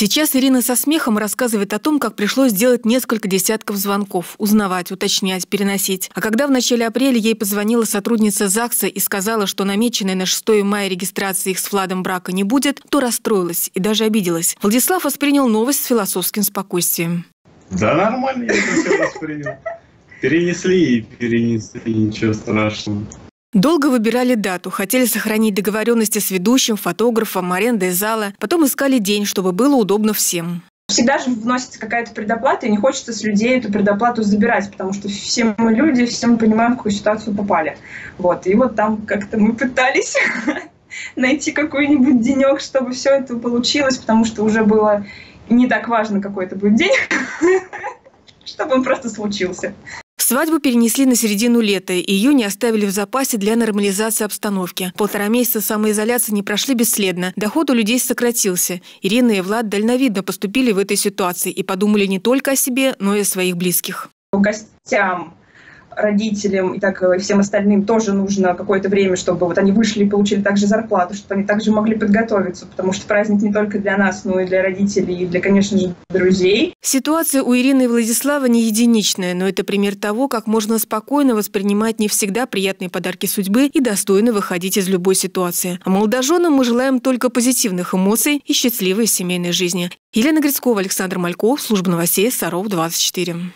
Сейчас Ирина со смехом рассказывает о том, как пришлось делать несколько десятков звонков, узнавать, уточнять, переносить. А когда в начале апреля ей позвонила сотрудница ЗАГСа и сказала, что намеченной на 6 мая регистрации их с Владом брака не будет, то расстроилась и даже обиделась. Владислав воспринял новость с философским спокойствием. Да нормально я это все воспринял. Перенесли и перенесли, ничего страшного. Долго выбирали дату, хотели сохранить договоренности с ведущим, фотографом, арендой зала. Потом искали день, чтобы было удобно всем. Всегда же вносится какая-то предоплата, и не хочется с людей эту предоплату забирать, потому что все мы люди, все мы понимаем, в какую ситуацию попали. Вот, и вот там как-то мы пытались найти какой-нибудь денек, чтобы все это получилось, потому что уже было не так важно, какой это будет день, чтобы он просто случился. Свадьбу перенесли на середину лета, и ее не оставили в запасе для нормализации обстановки. Полтора месяца самоизоляции не прошли бесследно. Доход у людей сократился. Ирина и Влад дальновидно поступили в этой ситуации и подумали не только о себе, но и о своих близких. Гостям, родителям и так и всем остальным тоже нужно какое-то время, чтобы вот они вышли и получили также зарплату, чтобы они также могли подготовиться, потому что праздник не только для нас, но и для родителей, и для, конечно же, друзей. Ситуация у Ирины и Владислава не единичная, но это пример того, как можно спокойно воспринимать не всегда приятные подарки судьбы и достойно выходить из любой ситуации. А молодоженам мы желаем только позитивных эмоций и счастливой семейной жизни. Елена Грицкова, Александр Мальков, служба новостей, Саров, 24.